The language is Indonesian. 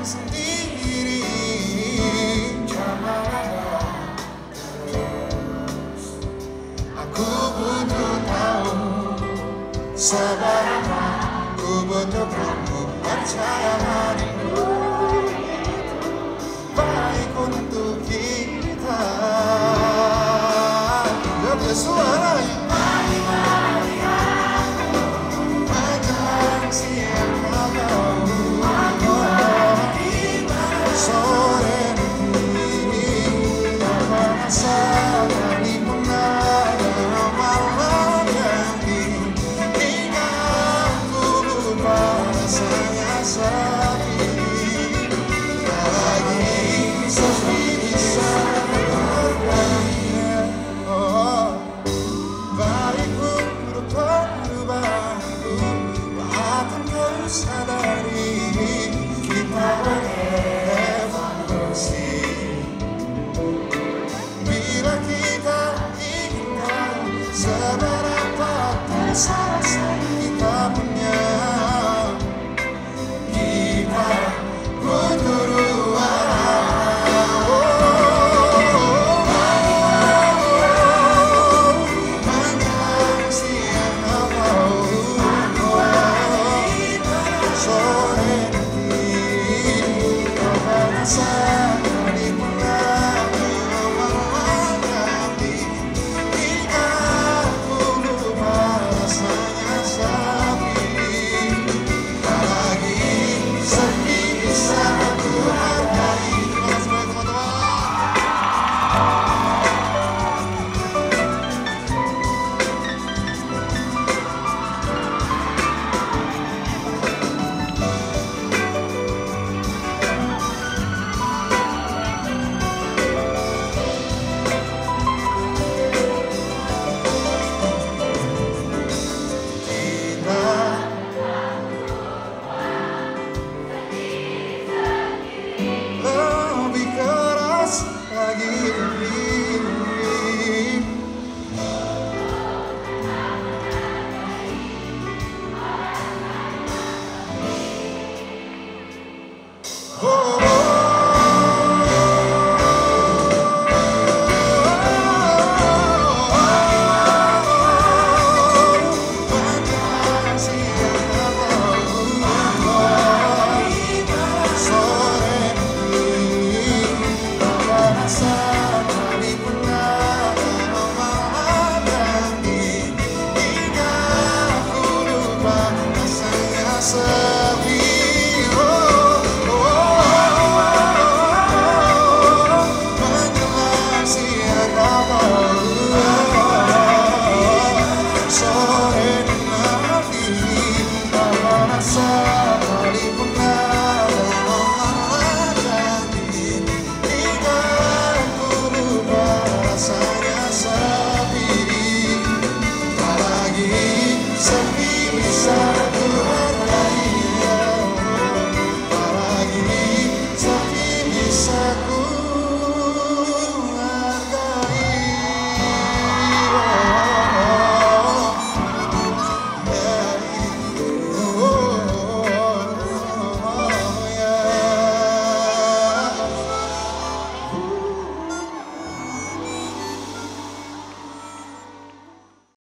Sendiri, jangan ada terus. Aku butuh tahu seberapa, aku butuh kamu percaya hariku itu baik untuk kita. Lebih suara yang akan siap kalau sore ini tak merasa lagi mengenal malam yang ini. Hingga aku lupa rasanya sepi, tak lagi sepi bisa bertanya. Baikku berubah berubahku, bahkan kau sadari kita berdua. Bila kita ingat seberapa terasa kita.